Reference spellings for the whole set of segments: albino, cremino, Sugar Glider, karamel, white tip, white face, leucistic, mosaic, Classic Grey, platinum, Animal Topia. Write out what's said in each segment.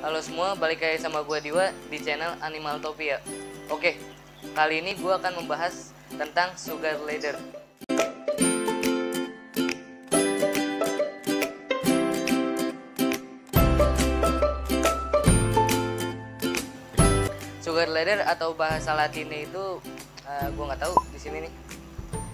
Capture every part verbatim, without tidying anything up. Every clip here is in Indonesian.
Halo semua, balik lagi sama gue Diwa di channel Animal Topia. Oke, kali ini gue akan membahas tentang Sugar Glider. Sugar Glider atau bahasa Latinnya itu uh, gue nggak tahu di sini nih.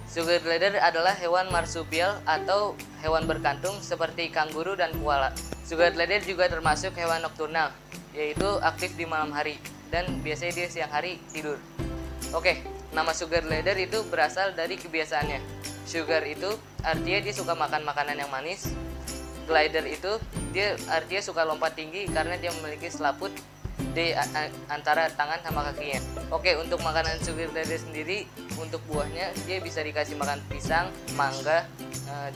Sugar Glider adalah hewan marsupial atau hewan berkantung seperti kanguru dan koala. Sugar Glider juga termasuk hewan nokturnal, yaitu aktif di malam hari dan biasanya dia siang hari tidur. Oke, nama Sugar Glider itu berasal dari kebiasaannya. Sugar itu artinya dia suka makan makanan yang manis. Glider itu dia artinya suka lompat tinggi karena dia memiliki selaput di antara tangan sama kakinya. Oke, untuk makanan Sugar Glider sendiri, untuk buahnya dia bisa dikasih makan pisang, mangga,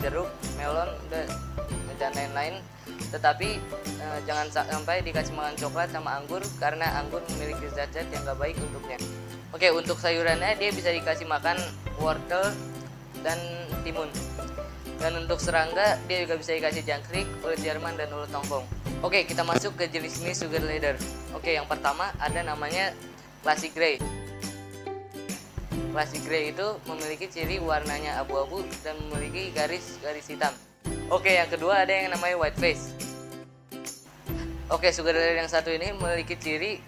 jeruk, melon, dan lain-lain. Tetapi jangan sampai dikasih makan coklat sama anggur karena anggur memiliki zat-zat yang gak baik untuknya. Oke, untuk sayurannya dia bisa dikasih makan wortel dan timun. Dan untuk serangga dia juga bisa dikasih jangkrik, ulat Jerman, dan ulat tongkong. Oke, kita masuk ke jenis jenis Sugar Glider. Oke, yang pertama ada namanya Classic Grey. Classic Grey itu memiliki ciri warnanya abu-abu dan memiliki garis-garis hitam. Oke, yang kedua ada yang namanya white face. Oke, Sugar Glider yang satu ini memiliki ciri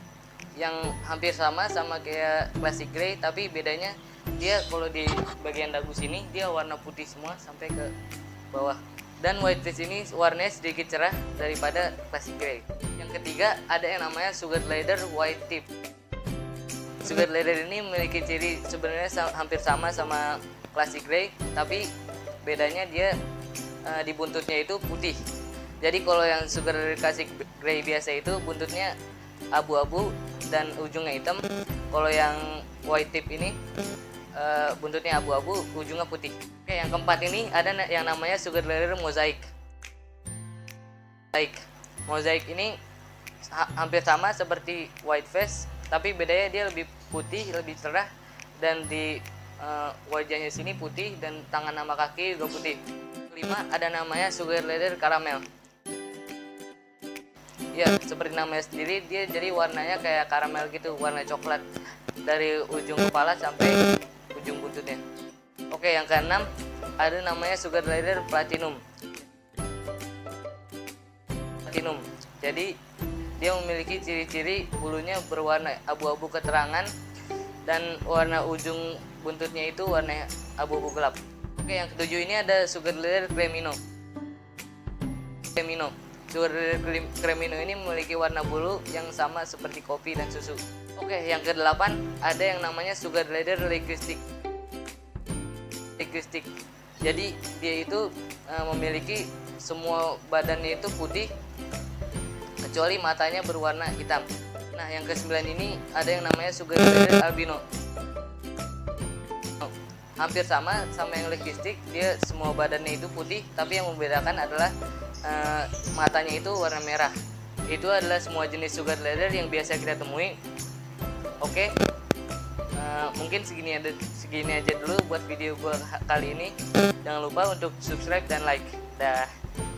yang hampir sama sama kayak Classic Grey, tapi bedanya dia kalau di bagian dagu sini dia warna putih semua sampai ke bawah. Dan white face ini warnanya sedikit cerah daripada Classic Grey. Yang ketiga ada yang namanya Sugar Glider white tip. Sugar Glider ini memiliki ciri sebenarnya hampir sama sama Classic Grey, tapi bedanya dia e, di buntutnya itu putih. Jadi kalau yang Sugar Glider Classic Grey biasa itu buntutnya abu-abu dan ujungnya hitam. Kalau yang white tip ini Uh, buntutnya abu-abu, ujungnya putih. Oke, yang keempat ini ada na yang namanya Sugar Glider mosaic. Mosaic, mosaic ini ha hampir sama seperti white face, tapi bedanya dia lebih putih, lebih cerah, dan di uh, wajahnya sini putih dan tangan sama kaki juga putih. Kelima ada namanya Sugar Glider karamel. Ya, seperti namanya sendiri dia jadi warnanya kayak karamel gitu, warna coklat dari ujung kepala sampai ujung buntutnya. Oke, yang keenam ada namanya Sugar Glider platinum. Platinum. Jadi dia memiliki ciri-ciri bulunya berwarna abu-abu keterangan dan warna ujung buntutnya itu warna abu-abu gelap. Oke, yang ketujuh ini ada Sugar Glider cremino. Cremino. Sugar Glider cremino ini memiliki warna bulu yang sama seperti kopi dan susu. Oke, yang kedelapan ada yang namanya Sugar Glider leucistic. Leucistic. Jadi dia itu e, memiliki semua badannya itu putih kecuali matanya berwarna hitam. Nah, yang kesembilan ini ada yang namanya Sugar Glider albino. Hampir sama sama yang leucistic, dia semua badannya itu putih, tapi yang membedakan adalah e, matanya itu warna merah. Itu adalah semua jenis Sugar Glider yang biasa kita temui. Oke, okay. uh, mungkin segini, ada, segini aja dulu buat video gue kali ini. Jangan lupa untuk subscribe dan like. Dah.